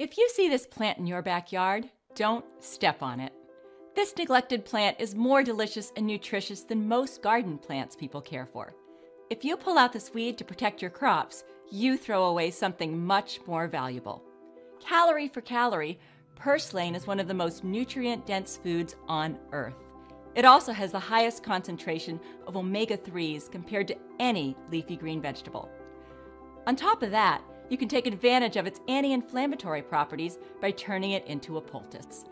If you see this plant in your backyard, don't step on it. This neglected plant is more delicious and nutritious than most garden plants people care for. If you pull out this weed to protect your crops, you throw away something much more valuable. Calorie for calorie, purslane is one of the most nutrient-dense foods on Earth. It also has the highest concentration of omega-3s compared to any leafy green vegetable. On top of that, you can take advantage of its anti-inflammatory properties by turning it into a poultice.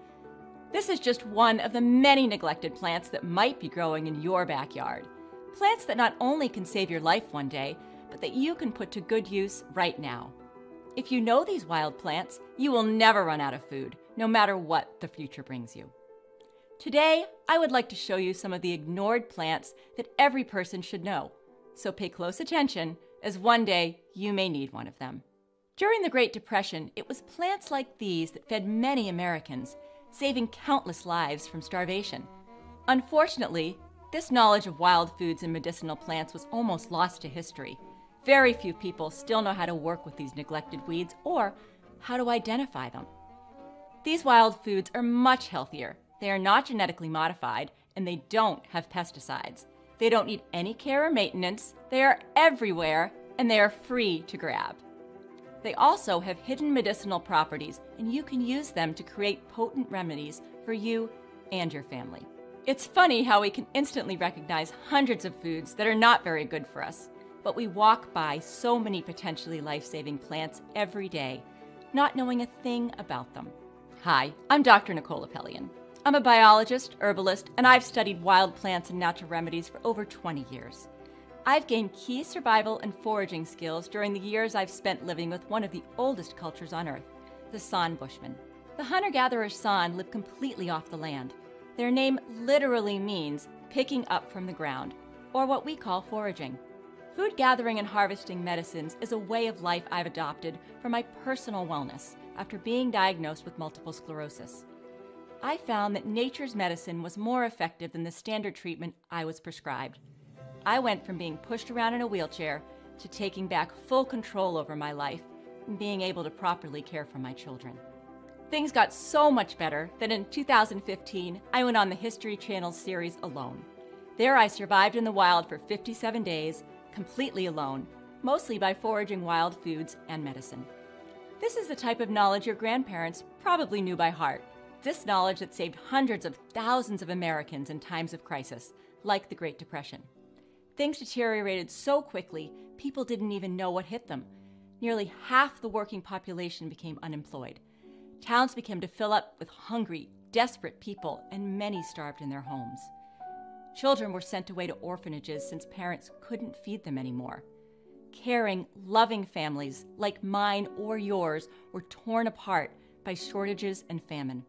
This is just one of the many neglected plants that might be growing in your backyard. Plants that not only can save your life one day, but that you can put to good use right now. If you know these wild plants, you will never run out of food, no matter what the future brings you. Today, I would like to show you some of the ignored plants that every person should know. So pay close attention, as one day you may need one of them. During the Great Depression, it was plants like these that fed many Americans, saving countless lives from starvation. Unfortunately, this knowledge of wild foods and medicinal plants was almost lost to history. Very few people still know how to work with these neglected weeds or how to identify them. These wild foods are much healthier. They are not genetically modified, and they don't have pesticides. They don't need any care or maintenance. They are everywhere, and they are free to grab. They also have hidden medicinal properties, and you can use them to create potent remedies for you and your family. It's funny how we can instantly recognize hundreds of foods that are not very good for us, but we walk by so many potentially life-saving plants every day, not knowing a thing about them. Hi, I'm Dr. Nicole Apelian. I'm a biologist, herbalist, and I've studied wild plants and natural remedies for over 20 years. I've gained key survival and foraging skills during the years I've spent living with one of the oldest cultures on Earth, the San Bushmen. The hunter-gatherer San live completely off the land. Their name literally means picking up from the ground, or what we call foraging. Food gathering and harvesting medicines is a way of life I've adopted for my personal wellness after being diagnosed with multiple sclerosis. I found that nature's medicine was more effective than the standard treatment I was prescribed. I went from being pushed around in a wheelchair to taking back full control over my life and being able to properly care for my children. Things got so much better that in 2015, I went on the History Channel series Alone. There I survived in the wild for 57 days, completely alone, mostly by foraging wild foods and medicine. This is the type of knowledge your grandparents probably knew by heart. This knowledge that saved hundreds of thousands of Americans in times of crisis, like the Great Depression. Things deteriorated so quickly, people didn't even know what hit them. Nearly half the working population became unemployed. Towns began to fill up with hungry, desperate people, and many starved in their homes. Children were sent away to orphanages since parents couldn't feed them anymore. Caring, loving families like mine or yours were torn apart by shortages and famine.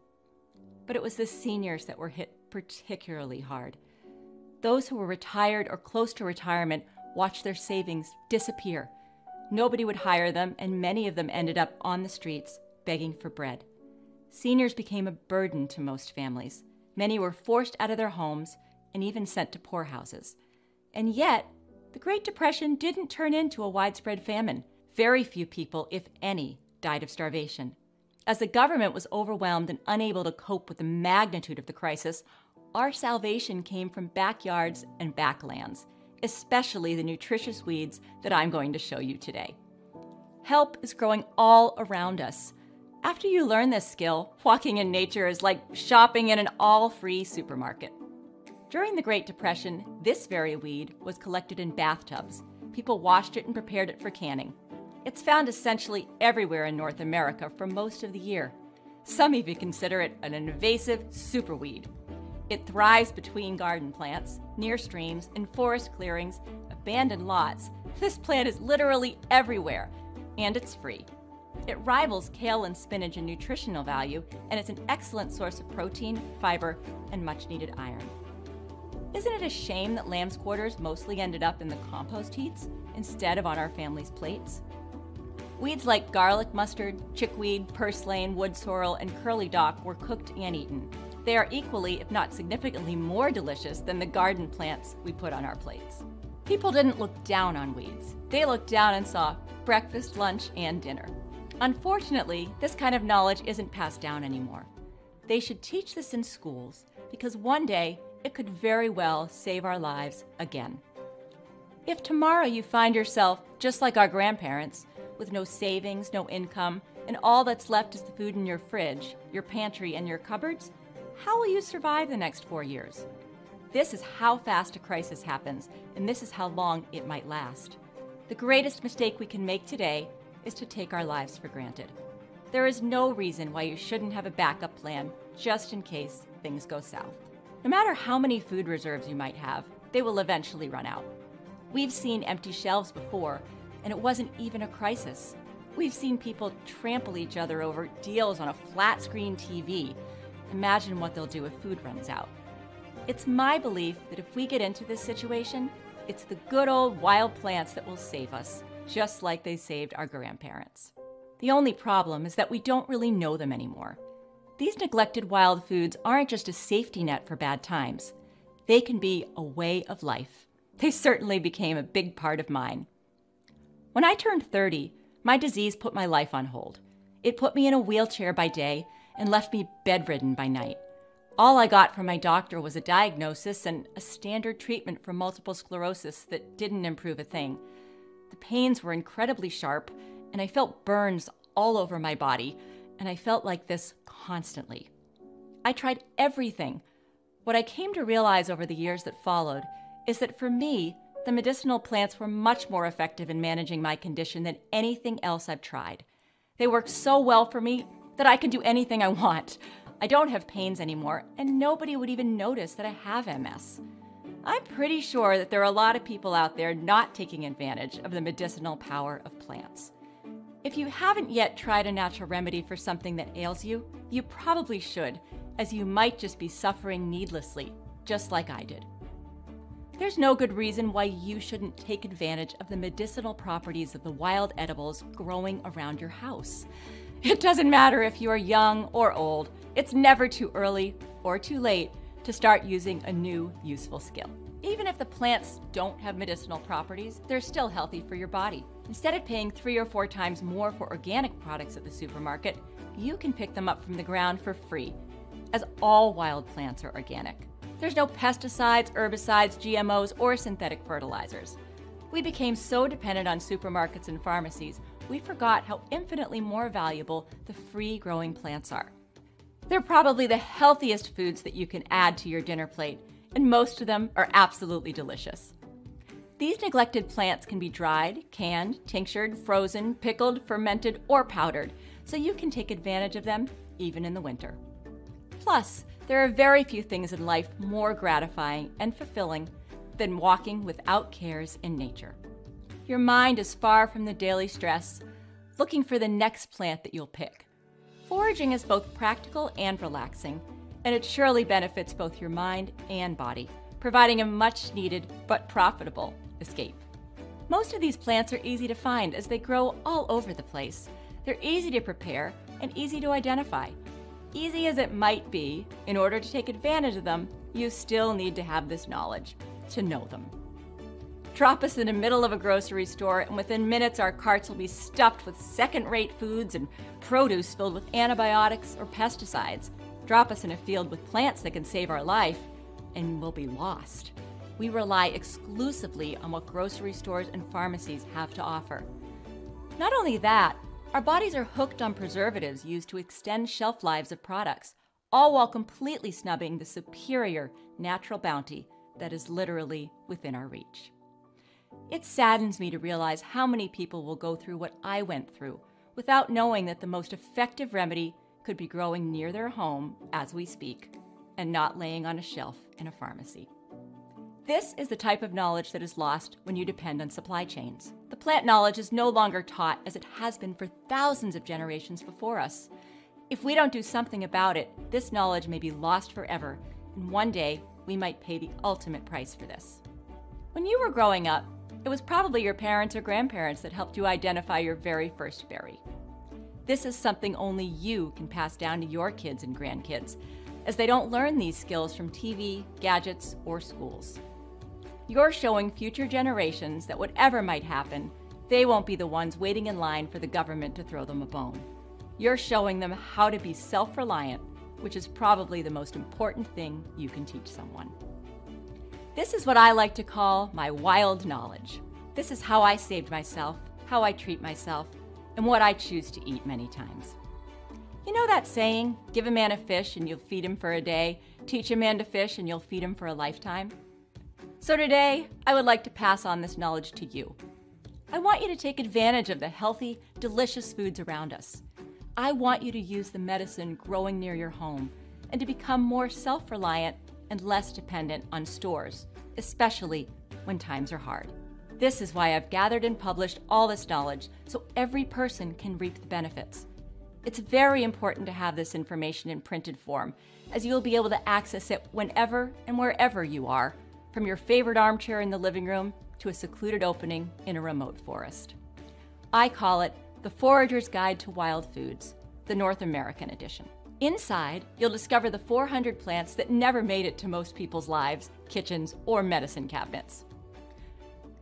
But it was the seniors that were hit particularly hard. Those who were retired or close to retirement watched their savings disappear. Nobody would hire them, and many of them ended up on the streets begging for bread. Seniors became a burden to most families. Many were forced out of their homes and even sent to poorhouses. And yet, the Great Depression didn't turn into a widespread famine. Very few people, if any, died of starvation. As the government was overwhelmed and unable to cope with the magnitude of the crisis, our salvation came from backyards and backlands, especially the nutritious weeds that I'm going to show you today. Help is growing all around us. After you learn this skill, walking in nature is like shopping in an all-free supermarket. During the Great Depression, this very weed was collected in bathtubs. People washed it and prepared it for canning. It's found essentially everywhere in North America for most of the year. Some even consider it an invasive superweed. It thrives between garden plants, near streams, in forest clearings, abandoned lots. This plant is literally everywhere, and it's free. It rivals kale and spinach in nutritional value, and it's an excellent source of protein, fiber, and much-needed iron. Isn't it a shame that lamb's quarters mostly ended up in the compost heats instead of on our family's plates? Weeds like garlic mustard, chickweed, purslane, wood sorrel, and curly dock were cooked and eaten. They are equally, if not significantly more delicious than the garden plants we put on our plates. People didn't look down on weeds. They looked down and saw breakfast, lunch, and dinner. Unfortunately, this kind of knowledge isn't passed down anymore. They should teach this in schools because one day it could very well save our lives again. If tomorrow you find yourself just like our grandparents, with no savings, no income, and all that's left is the food in your fridge, your pantry, and your cupboards, how will you survive the next 4 years? This is how fast a crisis happens, and this is how long it might last. The greatest mistake we can make today is to take our lives for granted. There is no reason why you shouldn't have a backup plan just in case things go south. No matter how many food reserves you might have, they will eventually run out. We've seen empty shelves before, and it wasn't even a crisis. We've seen people trample each other over deals on a flat-screen TV. Imagine what they'll do if food runs out. It's my belief that if we get into this situation, it's the good old wild plants that will save us, just like they saved our grandparents. The only problem is that we don't really know them anymore. These neglected wild foods aren't just a safety net for bad times. They can be a way of life. They certainly became a big part of mine. When I turned 30, my disease put my life on hold. It put me in a wheelchair by day and left me bedridden by night. All I got from my doctor was a diagnosis and a standard treatment for multiple sclerosis that didn't improve a thing. The pains were incredibly sharp, and I felt burns all over my body, and I felt like this constantly. I tried everything. What I came to realize over the years that followed is that for me, the medicinal plants were much more effective in managing my condition than anything else I've tried. They work so well for me that I can do anything I want. I don't have pains anymore, and nobody would even notice that I have MS. I'm pretty sure that there are a lot of people out there not taking advantage of the medicinal power of plants. If you haven't yet tried a natural remedy for something that ails you, you probably should, as you might just be suffering needlessly, just like I did. There's no good reason why you shouldn't take advantage of the medicinal properties of the wild edibles growing around your house. It doesn't matter if you are young or old, it's never too early or too late to start using a new useful skill. Even if the plants don't have medicinal properties, they're still healthy for your body. Instead of paying 3 or 4 times more for organic products at the supermarket, you can pick them up from the ground for free, as all wild plants are organic. There's no pesticides, herbicides, GMOs, or synthetic fertilizers. We became so dependent on supermarkets and pharmacies, we forgot how infinitely more valuable the free-growing plants are. They're probably the healthiest foods that you can add to your dinner plate, and most of them are absolutely delicious. These neglected plants can be dried, canned, tinctured, frozen, pickled, fermented, or powdered, so you can take advantage of them even in the winter. Plus, there are very few things in life more gratifying and fulfilling than walking without cares in nature. Your mind is far from the daily stress, looking for the next plant that you'll pick. Foraging is both practical and relaxing, and it surely benefits both your mind and body, providing a much-needed but profitable escape. Most of these plants are easy to find as they grow all over the place. They're easy to prepare and easy to identify. Easy as it might be, in order to take advantage of them, you still need to have this knowledge to know them. Drop us in the middle of a grocery store, and within minutes our carts will be stuffed with second-rate foods and produce filled with antibiotics or pesticides. Drop us in a field with plants that can save our life, and we'll be lost. We rely exclusively on what grocery stores and pharmacies have to offer. Not only that, our bodies are hooked on preservatives used to extend shelf lives of products, all while completely snubbing the superior natural bounty that is literally within our reach. It saddens me to realize how many people will go through what I went through without knowing that the most effective remedy could be growing near their home as we speak and not laying on a shelf in a pharmacy. This is the type of knowledge that is lost when you depend on supply chains. The plant knowledge is no longer taught as it has been for thousands of generations before us. If we don't do something about it, this knowledge may be lost forever, and one day we might pay the ultimate price for this. When you were growing up, it was probably your parents or grandparents that helped you identify your very first berry. This is something only you can pass down to your kids and grandkids, as they don't learn these skills from TV, gadgets, or schools. You're showing future generations that whatever might happen, they won't be the ones waiting in line for the government to throw them a bone. You're showing them how to be self-reliant, which is probably the most important thing you can teach someone. This is what I like to call my wild knowledge. This is how I saved myself, how I treat myself, and what I choose to eat many times. You know that saying, give a man a fish and you'll feed him for a day, teach a man to fish and you'll feed him for a lifetime? So today, I would like to pass on this knowledge to you. I want you to take advantage of the healthy, delicious foods around us. I want you to use the medicine growing near your home and to become more self-reliant and less dependent on stores, especially when times are hard. This is why I've gathered and published all this knowledge so every person can reap the benefits. It's very important to have this information in printed form, as you'll be able to access it whenever and wherever you are, from your favorite armchair in the living room to a secluded opening in a remote forest. I call it The Forager's Guide to Wild Foods, the North American edition. Inside, you'll discover the 400 plants that never made it to most people's lives, kitchens, or medicine cabinets.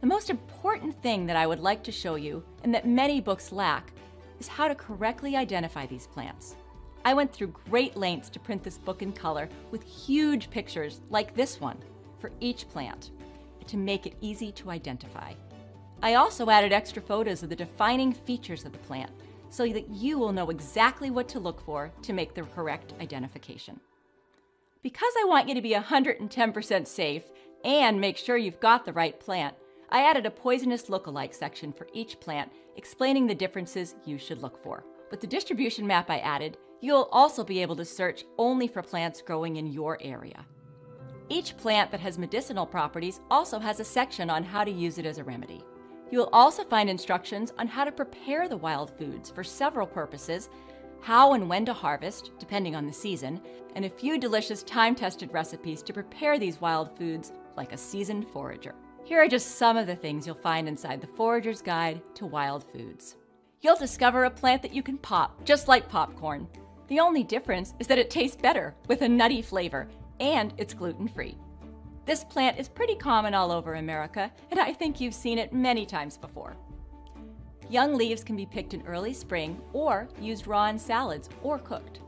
The most important thing that I would like to show you, and that many books lack, is how to correctly identify these plants. I went through great lengths to print this book in color with huge pictures like this one for each plant to make it easy to identify. I also added extra photos of the defining features of the plant so that you will know exactly what to look for to make the correct identification. Because I want you to be 110% safe and make sure you've got the right plant, I added a poisonous lookalike section for each plant explaining the differences you should look for. With the distribution map I added, you'll also be able to search only for plants growing in your area. Each plant that has medicinal properties also has a section on how to use it as a remedy. You will also find instructions on how to prepare the wild foods for several purposes, how and when to harvest, depending on the season, and a few delicious time-tested recipes to prepare these wild foods like a seasoned forager. Here are just some of the things you'll find inside the Forager's Guide to Wild Foods. You'll discover a plant that you can pop, just like popcorn. The only difference is that it tastes better with a nutty flavor, and it's gluten-free. This plant is pretty common all over America, and I think you've seen it many times before. Young leaves can be picked in early spring or used raw in salads or cooked.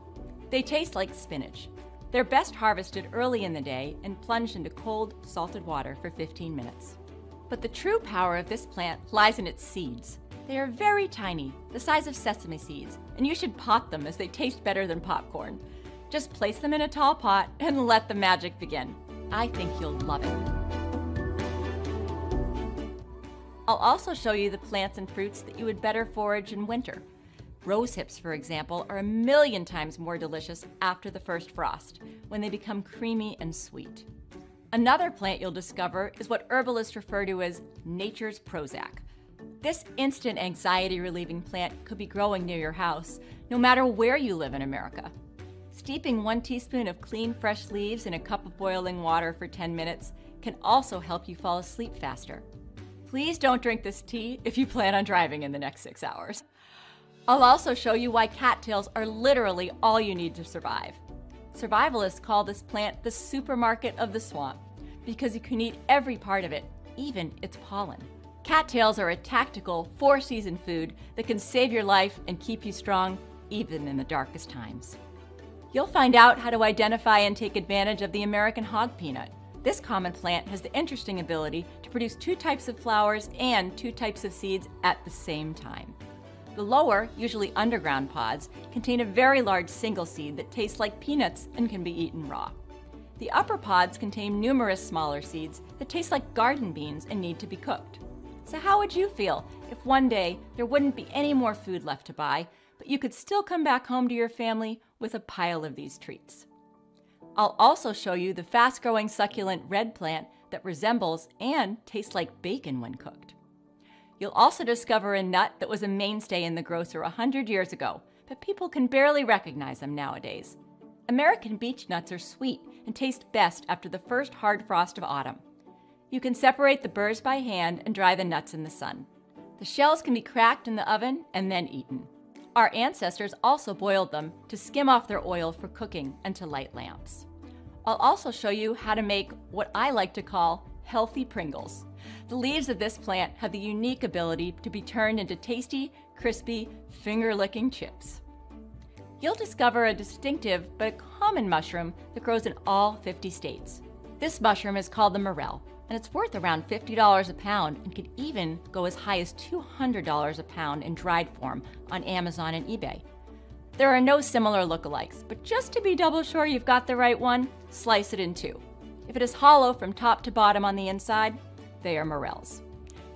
They taste like spinach. They're best harvested early in the day and plunged into cold, salted water for 15 minutes. But the true power of this plant lies in its seeds. They are very tiny, the size of sesame seeds, and you should pop them as they taste better than popcorn. Just place them in a tall pot and let the magic begin. I think you'll love it. I'll also show you the plants and fruits that you would better forage in winter. Rose hips, for example, are 1,000,000 times more delicious after the first frost, when they become creamy and sweet. Another plant you'll discover is what herbalists refer to as nature's Prozac. This instant anxiety-relieving plant could be growing near your house, no matter where you live in America. Steeping 1 teaspoon of clean, fresh leaves in a cup of boiling water for 10 minutes can also help you fall asleep faster. Please don't drink this tea if you plan on driving in the next 6 hours. I'll also show you why cattails are literally all you need to survive. Survivalists call this plant the supermarket of the swamp because you can eat every part of it, even its pollen. Cattails are a tactical, four-season food that can save your life and keep you strong even in the darkest times. You'll find out how to identify and take advantage of the American hog peanut. This common plant has the interesting ability to produce 2 types of flowers and 2 types of seeds at the same time. The lower, usually underground pods, contain a very large single seed that tastes like peanuts and can be eaten raw. The upper pods contain numerous smaller seeds that taste like garden beans and need to be cooked. So how would you feel if one day there wouldn't be any more food left to buy, but you could still come back home to your family with a pile of these treats? I'll also show you the fast-growing succulent red plant that resembles and tastes like bacon when cooked. You'll also discover a nut that was a mainstay in the grocer 100 years ago, but people can barely recognize them nowadays. American beech nuts are sweet and taste best after the first hard frost of autumn. You can separate the burrs by hand and dry the nuts in the sun. The shells can be cracked in the oven and then eaten. Our ancestors also boiled them to skim off their oil for cooking and to light lamps. I'll also show you how to make what I like to call healthy Pringles. The leaves of this plant have the unique ability to be turned into tasty, crispy, finger-licking chips. You'll discover a distinctive but common mushroom that grows in all 50 states. This mushroom is called the morel, and it's worth around $50 a pound and could even go as high as $200 a pound in dried form on Amazon and eBay. There are no similar lookalikes, but just to be double sure you've got the right one, slice it in two. If it is hollow from top to bottom on the inside, they are morels.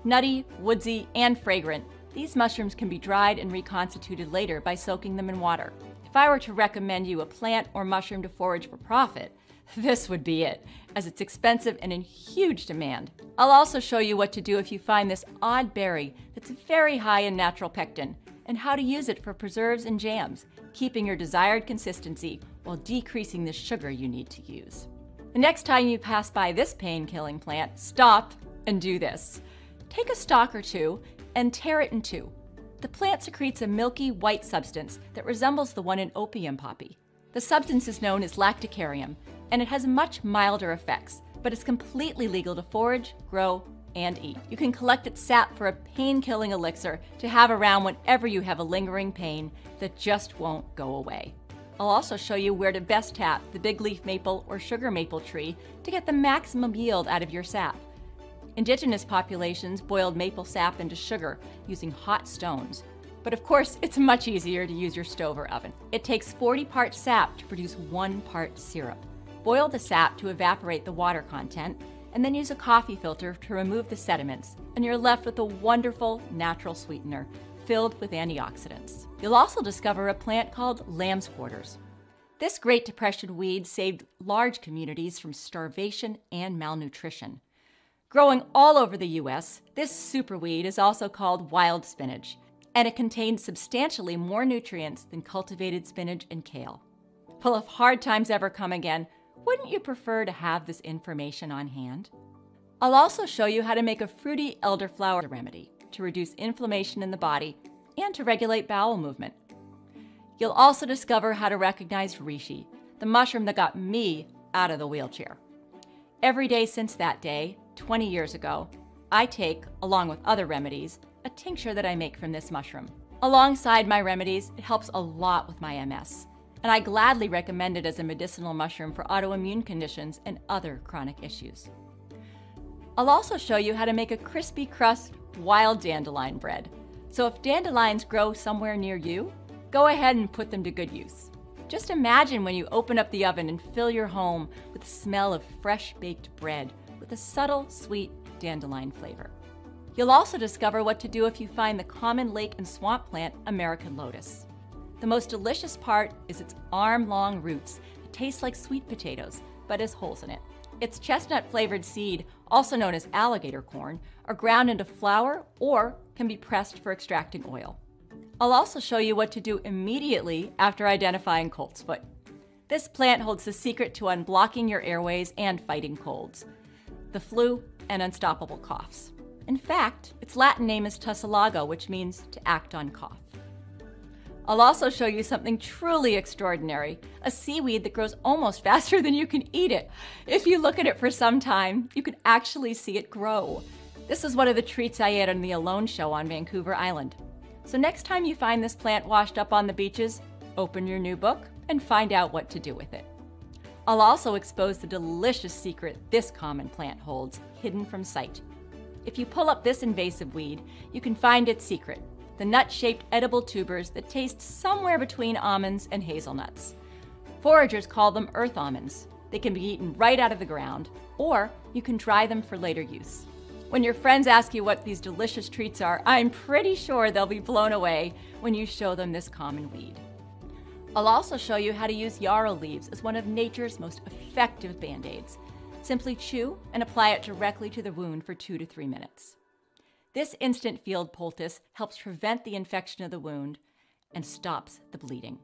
Nutty, woodsy, and fragrant, these mushrooms can be dried and reconstituted later by soaking them in water. If I were to recommend you a plant or mushroom to forage for profit, this would be it, as it's expensive and in huge demand. I'll also show you what to do if you find this odd berry that's very high in natural pectin, and how to use it for preserves and jams, keeping your desired consistency while decreasing the sugar you need to use. The next time you pass by this pain-killing plant, stop and do this. Take a stalk or two and tear it in two. The plant secretes a milky white substance that resembles the one in opium poppy. The substance is known as lacticarium, and it has much milder effects, but it's completely legal to forage, grow, and eat. You can collect its sap for a pain-killing elixir to have around whenever you have a lingering pain that just won't go away. I'll also show you where to best tap the big leaf maple or sugar maple tree to get the maximum yield out of your sap. Indigenous populations boiled maple sap into sugar using hot stones. But of course, it's much easier to use your stove or oven. It takes 40 parts sap to produce 1 part syrup. Boil the sap to evaporate the water content, and then use a coffee filter to remove the sediments, and you're left with a wonderful natural sweetener filled with antioxidants. You'll also discover a plant called lamb's quarters. This Great Depression weed saved large communities from starvation and malnutrition. Growing all over the US, this superweed is also called wild spinach, and it contains substantially more nutrients than cultivated spinach and kale. Well, if hard times ever come again, wouldn't you prefer to have this information on hand? I'll also show you how to make a fruity elderflower remedy to reduce inflammation in the body and to regulate bowel movement. You'll also discover how to recognize reishi, the mushroom that got me out of the wheelchair. Every day since that day, 20 years ago, I take, along with other remedies, a tincture that I make from this mushroom. Alongside my remedies, it helps a lot with my MS, and I gladly recommend it as a medicinal mushroom for autoimmune conditions and other chronic issues. I'll also show you how to make a crispy crust wild dandelion bread. So if dandelions grow somewhere near you, go ahead and put them to good use. Just imagine when you open up the oven and fill your home with the smell of fresh baked bread, with a subtle, sweet dandelion flavor. You'll also discover what to do if you find the common lake and swamp plant, American lotus. The most delicious part is its arm-long roots. It tastes like sweet potatoes, but has holes in it. Its chestnut-flavored seed, also known as alligator corn, are ground into flour or can be pressed for extracting oil. I'll also show you what to do immediately after identifying colt's foot. This plant holds the secret to unblocking your airways and fighting colds, the flu, and unstoppable coughs. In fact, its Latin name is Tussilago, which means to act on cough. I'll also show you something truly extraordinary, a seaweed that grows almost faster than you can eat it. If you look at it for some time, you can actually see it grow. This is one of the treats I ate on the Alone show on Vancouver Island. So next time you find this plant washed up on the beaches, open your new book and find out what to do with it. I'll also expose the delicious secret this common plant holds, hidden from sight. If you pull up this invasive weed, you can find its secret, the nut-shaped edible tubers that taste somewhere between almonds and hazelnuts. Foragers call them earth almonds. They can be eaten right out of the ground, or you can dry them for later use. When your friends ask you what these delicious treats are, I'm pretty sure they'll be blown away when you show them this common weed. I'll also show you how to use yarrow leaves as one of nature's most effective band-aids. Simply chew and apply it directly to the wound for 2 to 3 minutes. This instant field poultice helps prevent the infection of the wound and stops the bleeding.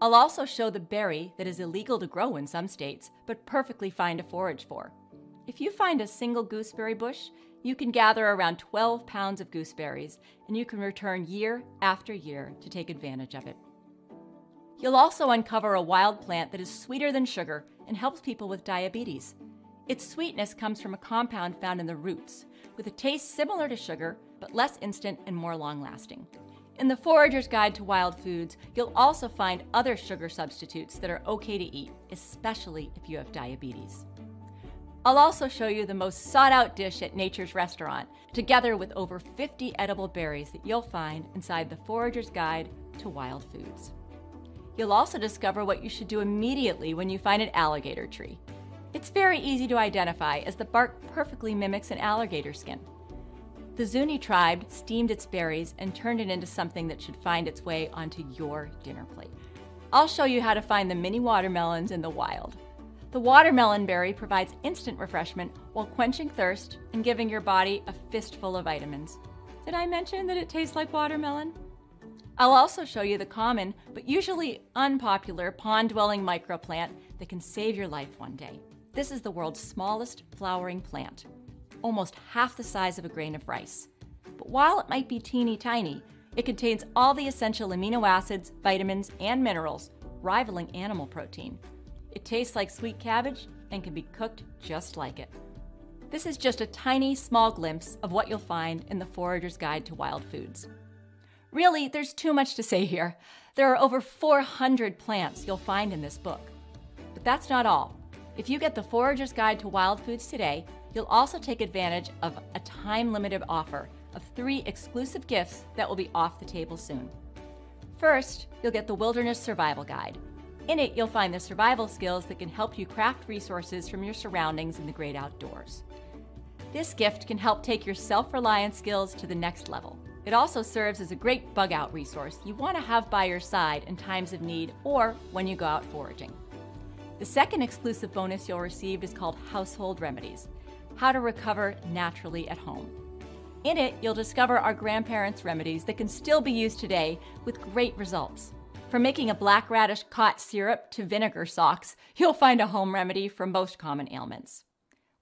I'll also show the berry that is illegal to grow in some states, but perfectly fine to forage for. If you find a single gooseberry bush, you can gather around 12 pounds of gooseberries, and you can return year after year to take advantage of it. You'll also uncover a wild plant that is sweeter than sugar and helps people with diabetes. Its sweetness comes from a compound found in the roots, with a taste similar to sugar, but less instant and more long-lasting. In The Forager's Guide to Wild Foods, you'll also find other sugar substitutes that are okay to eat, especially if you have diabetes. I'll also show you the most sought-out dish at nature's restaurant, together with over 50 edible berries that you'll find inside The Forager's Guide to Wild Foods. You'll also discover what you should do immediately when you find an alligator tree. It's very easy to identify, as the bark perfectly mimics an alligator skin. The Zuni tribe steamed its berries and turned it into something that should find its way onto your dinner plate. I'll show you how to find the mini watermelons in the wild. The watermelon berry provides instant refreshment while quenching thirst and giving your body a fistful of vitamins. Did I mention that it tastes like watermelon? I'll also show you the common, but usually unpopular, pond-dwelling microplant that can save your life one day. This is the world's smallest flowering plant, almost half the size of a grain of rice. But while it might be teeny tiny, it contains all the essential amino acids, vitamins, and minerals, rivaling animal protein. It tastes like sweet cabbage and can be cooked just like it. This is just a tiny, small glimpse of what you'll find in The Forager's Guide to Wild Foods. Really, there's too much to say here. There are over 400 plants you'll find in this book. But that's not all. If you get The Forager's Guide to Wild Foods today, you'll also take advantage of a time-limited offer of 3 exclusive gifts that will be off the table soon. First, you'll get the Wilderness Survival Guide. In it, you'll find the survival skills that can help you craft resources from your surroundings in the great outdoors. This gift can help take your self-reliance skills to the next level. It also serves as a great bug-out resource you want to have by your side in times of need or when you go out foraging. The second exclusive bonus you'll receive is called Household Remedies, how to recover naturally at home. In it, you'll discover our grandparents' remedies that can still be used today with great results. From making a black radish cot syrup to vinegar socks, you'll find a home remedy for most common ailments.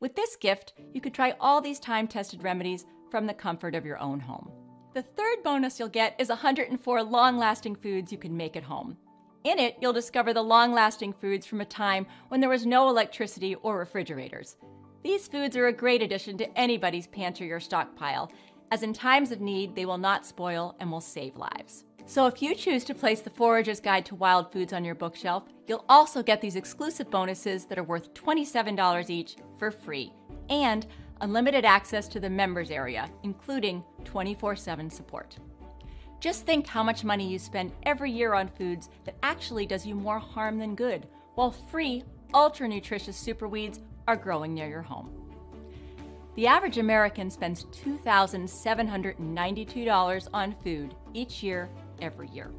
With this gift, you could try all these time-tested remedies from the comfort of your own home. The third bonus you'll get is 104 long-lasting foods you can make at home. In it, you'll discover the long-lasting foods from a time when there was no electricity or refrigerators. These foods are a great addition to anybody's pantry or stockpile, as in times of need, they will not spoil and will save lives. So if you choose to place The Forager's Guide to Wild Foods on your bookshelf, you'll also get these exclusive bonuses that are worth $27 each for free, and unlimited access to the members area, including 24/7 support. Just think how much money you spend every year on foods that actually does you more harm than good, while free, ultra-nutritious superweeds are growing near your home. The average American spends $2,792 on food each year, every year.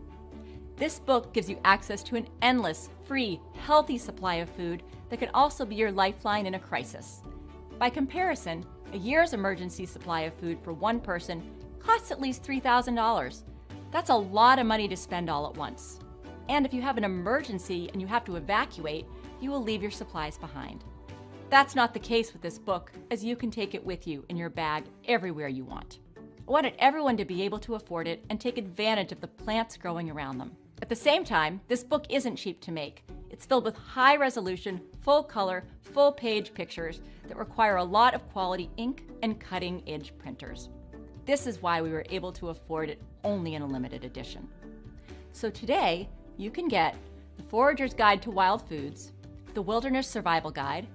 This book gives you access to an endless, free, healthy supply of food that can also be your lifeline in a crisis. By comparison, a year's emergency supply of food for one person costs at least $3,000. That's a lot of money to spend all at once. And if you have an emergency and you have to evacuate, you will leave your supplies behind. That's not the case with this book, as you can take it with you in your bag everywhere you want. I wanted everyone to be able to afford it and take advantage of the plants growing around them. At the same time, this book isn't cheap to make. It's filled with high-resolution, full-color, full-page pictures that require a lot of quality ink and cutting-edge printers. This is why we were able to afford it only in a limited edition. So today, you can get The Forager's Guide to Wild Foods, The Wilderness Survival Guide,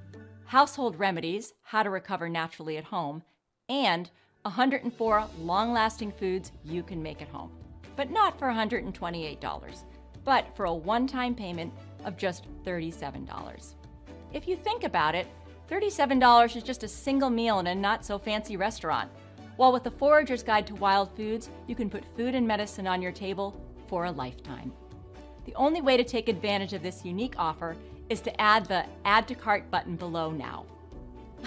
Household Remedies, how to recover naturally at home, and 104 long-lasting foods you can make at home. But not for $128, but for a one-time payment of just $37. If you think about it, $37 is just a single meal in a not-so-fancy restaurant. While with The Forager's Guide to Wild Foods, you can put food and medicine on your table for a lifetime. The only way to take advantage of this unique offer is to add the Add to Cart button below now.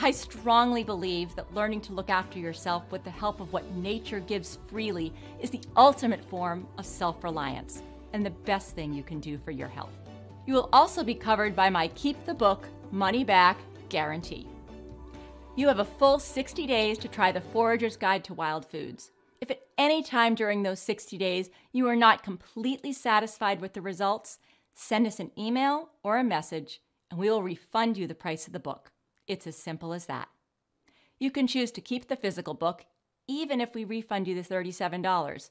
I strongly believe that learning to look after yourself with the help of what nature gives freely is the ultimate form of self-reliance and the best thing you can do for your health. You will also be covered by my Keep the Book Money Back Guarantee. You have a full 60 days to try The Forager's Guide to Wild Foods. If at any time during those 60 days you are not completely satisfied with the results, send us an email or a message and we will refund you the price of the book. It's as simple as that. You can choose to keep the physical book, even if we refund you the $37.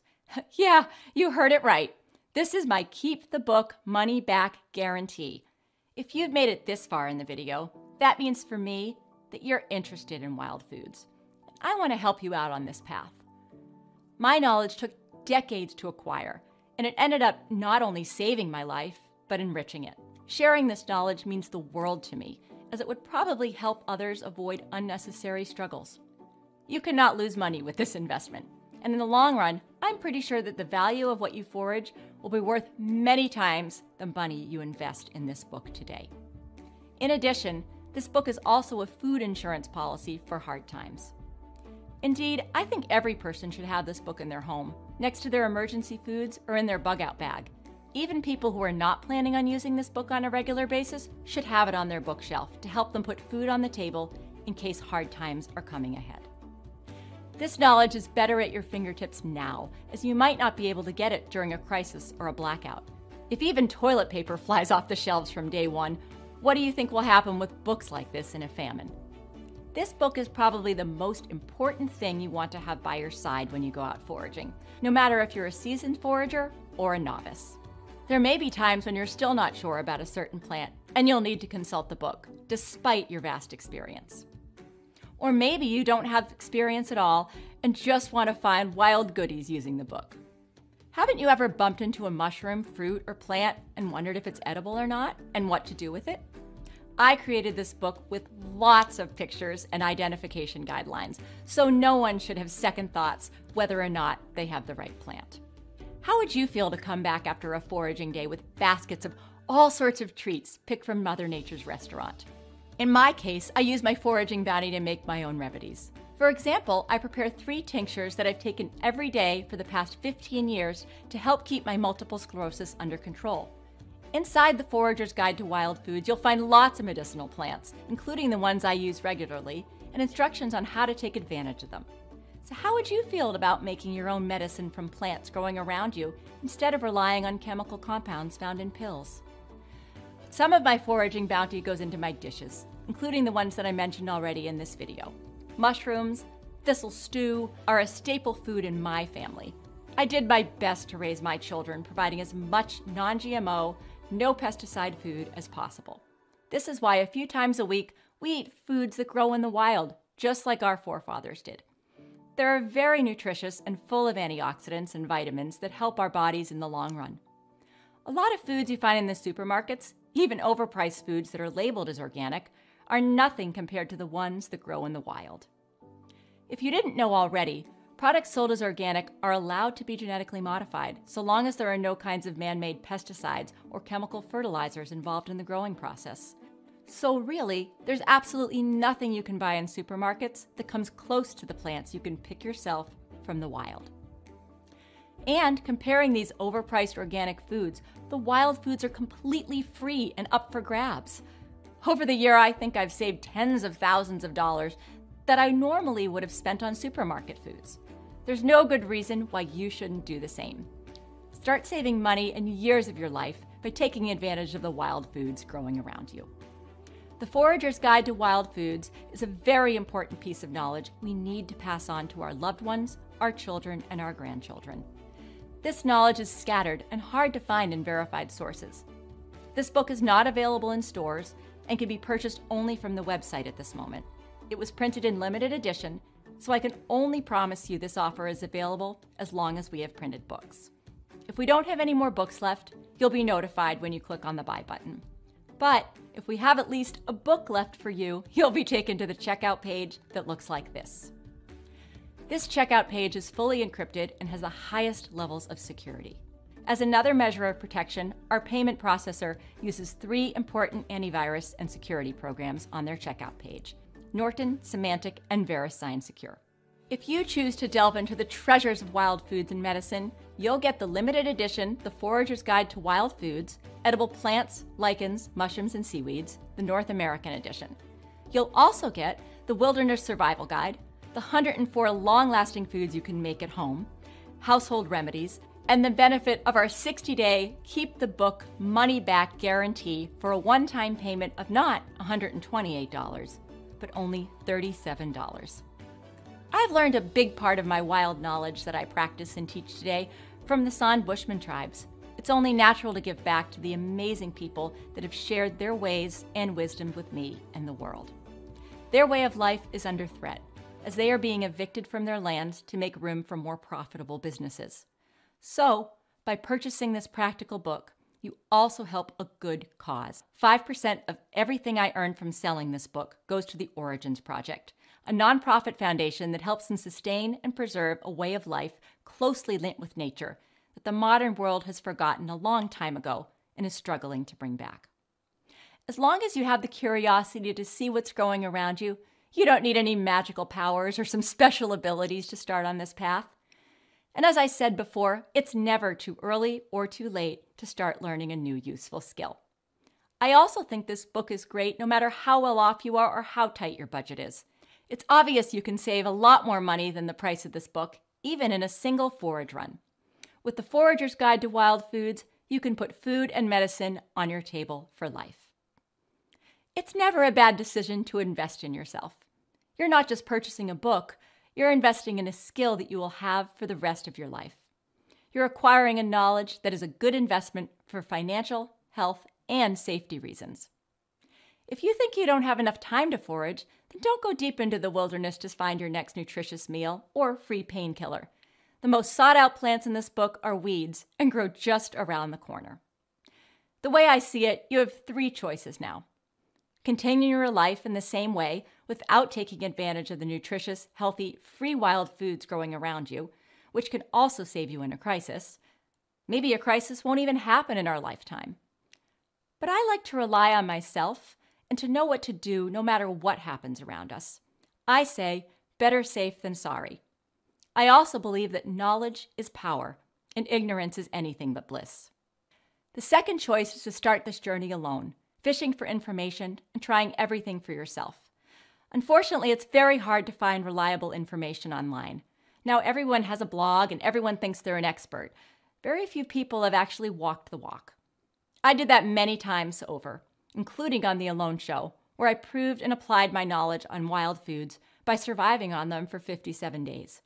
Yeah, you heard it right. This is my keep the book money back guarantee. If you've made it this far in the video, that means for me that you're interested in wild foods. I want to help you out on this path. My knowledge took decades to acquire, and it ended up not only saving my life, but enriching it. Sharing this knowledge means the world to me, as it would probably help others avoid unnecessary struggles. You cannot lose money with this investment, and in the long run, I'm pretty sure that the value of what you forage will be worth many times the money you invest in this book today. In addition, this book is also a food insurance policy for hard times. Indeed, I think every person should have this book in their home, next to their emergency foods or in their bug-out bag. Even people who are not planning on using this book on a regular basis should have it on their bookshelf to help them put food on the table in case hard times are coming ahead. This knowledge is better at your fingertips now, as you might not be able to get it during a crisis or a blackout. If even toilet paper flies off the shelves from day one, what do you think will happen with books like this in a famine? This book is probably the most important thing you want to have by your side when you go out foraging, no matter if you're a seasoned forager or a novice. There may be times when you're still not sure about a certain plant, and you'll need to consult the book, despite your vast experience. Or maybe you don't have experience at all and just want to find wild goodies using the book. Haven't you ever bumped into a mushroom, fruit, or plant and wondered if it's edible or not and what to do with it? I created this book with lots of pictures and identification guidelines, so no one should have second thoughts whether or not they have the right plant. How would you feel to come back after a foraging day with baskets of all sorts of treats picked from Mother Nature's restaurant? In my case, I use my foraging bounty to make my own remedies. For example, I prepare 3 tinctures that I've taken every day for the past 15 years to help keep my multiple sclerosis under control. Inside the Forager's Guide to Wild Foods, you'll find lots of medicinal plants, including the ones I use regularly, and instructions on how to take advantage of them. So how would you feel about making your own medicine from plants growing around you instead of relying on chemical compounds found in pills? Some of my foraging bounty goes into my dishes, including the ones that I mentioned already in this video. Mushrooms, thistle stew are a staple food in my family. I did my best to raise my children, providing as much non-GMO, no pesticide food as possible. This is why a few times a week, we eat foods that grow in the wild, just like our forefathers did. They are very nutritious and full of antioxidants and vitamins that help our bodies in the long run. A lot of foods you find in the supermarkets, even overpriced foods that are labeled as organic, are nothing compared to the ones that grow in the wild. If you didn't know already, products sold as organic are allowed to be genetically modified so long as there are no kinds of man-made pesticides or chemical fertilizers involved in the growing process. So really, there's absolutely nothing you can buy in supermarkets that comes close to the plants you can pick yourself from the wild. And comparing these overpriced organic foods, the wild foods are completely free and up for grabs. Over the year, I think I've saved tens of thousands of dollars that I normally would have spent on supermarket foods. There's no good reason why you shouldn't do the same. Start saving money and years of your life by taking advantage of the wild foods growing around you. The Forager's Guide to Wild Foods is a very important piece of knowledge we need to pass on to our loved ones, our children, and our grandchildren. This knowledge is scattered and hard to find in verified sources. This book is not available in stores and can be purchased only from the website at this moment. It was printed in limited edition, so I can only promise you this offer is available as long as we have printed books. If we don't have any more books left, you'll be notified when you click on the buy button. But if we have at least a book left for you, you'll be taken to the checkout page that looks like this. This checkout page is fully encrypted and has the highest levels of security. As another measure of protection, our payment processor uses 3 important antivirus and security programs on their checkout page: Norton, Symantec, and VeriSign Secure. If you choose to delve into the treasures of wild foods and medicine, you'll get the limited edition The Forager's Guide to Wild Foods, edible plants, lichens, mushrooms, and seaweeds, the North American edition. You'll also get the Wilderness Survival Guide, the 104 long-lasting foods you can make at home, Household Remedies, and the benefit of our 60-day Keep the Book Money Back Guarantee for a one-time payment of not $128, but only $37. I've learned a big part of my wild knowledge that I practice and teach today from the San Bushmen tribes. It's only natural to give back to the amazing people that have shared their ways and wisdom with me and the world. Their way of life is under threat, as they are being evicted from their lands to make room for more profitable businesses. So, by purchasing this practical book, you also help a good cause. 5% of everything I earn from selling this book goes to the Origins Project, a nonprofit foundation that helps them sustain and preserve a way of life closely linked with nature that the modern world has forgotten a long time ago and is struggling to bring back. As long as you have the curiosity to see what's growing around you, you don't need any magical powers or some special abilities to start on this path. And as I said before, it's never too early or too late to start learning a new useful skill. I also think this book is great no matter how well off you are or how tight your budget is. It's obvious you can save a lot more money than the price of this book, even in a single forage run. With The Forager's Guide to Wild Foods, you can put food and medicine on your table for life. It's never a bad decision to invest in yourself. You're not just purchasing a book, you're investing in a skill that you will have for the rest of your life. You're acquiring a knowledge that is a good investment for financial, health, and safety reasons. If you think you don't have enough time to forage, then don't go deep into the wilderness to find your next nutritious meal or free painkiller. The most sought-out plants in this book are weeds and grow just around the corner. The way I see it, you have three choices now. Continue your life in the same way without taking advantage of the nutritious, healthy, free wild foods growing around you, which can also save you in a crisis. Maybe a crisis won't even happen in our lifetime. But I like to rely on myself and to know what to do no matter what happens around us. I say, better safe than sorry. I also believe that knowledge is power, and ignorance is anything but bliss. The second choice is to start this journey alone, fishing for information, and trying everything for yourself. Unfortunately, it's very hard to find reliable information online. Now everyone has a blog and everyone thinks they're an expert. Very few people have actually walked the walk. I did that many times over, including on the Alone show, where I proved and applied my knowledge on wild foods by surviving on them for 57 days.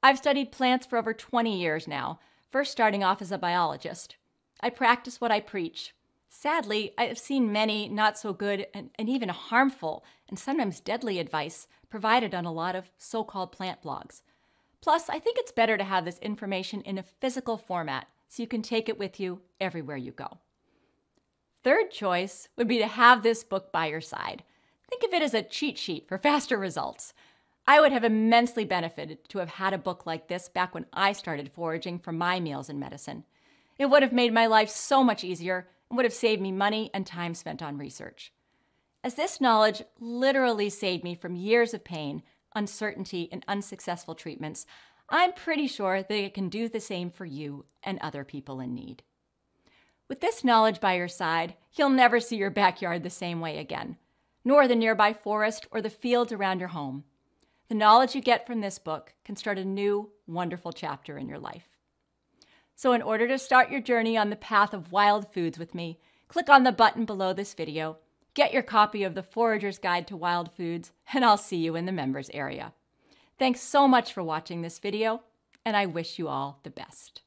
I've studied plants for over 20 years now, first starting off as a biologist. I practice what I preach. Sadly, I have seen many not so good and even harmful and sometimes deadly advice provided on a lot of so-called plant blogs. Plus, I think it's better to have this information in a physical format so you can take it with you everywhere you go. Third choice would be to have this book by your side. Think of it as a cheat sheet for faster results. I would have immensely benefited to have had a book like this back when I started foraging for my meals and medicine. It would have made my life so much easier and would have saved me money and time spent on research, as this knowledge literally saved me from years of pain, uncertainty, and unsuccessful treatments. I'm pretty sure that it can do the same for you and other people in need. With this knowledge by your side, you'll never see your backyard the same way again, nor the nearby forest or the fields around your home. The knowledge you get from this book can start a new, wonderful chapter in your life. So in order to start your journey on the path of wild foods with me, click on the button below this video, get your copy of The Forager's Guide to Wild Foods, and I'll see you in the members area. Thanks so much for watching this video, and I wish you all the best.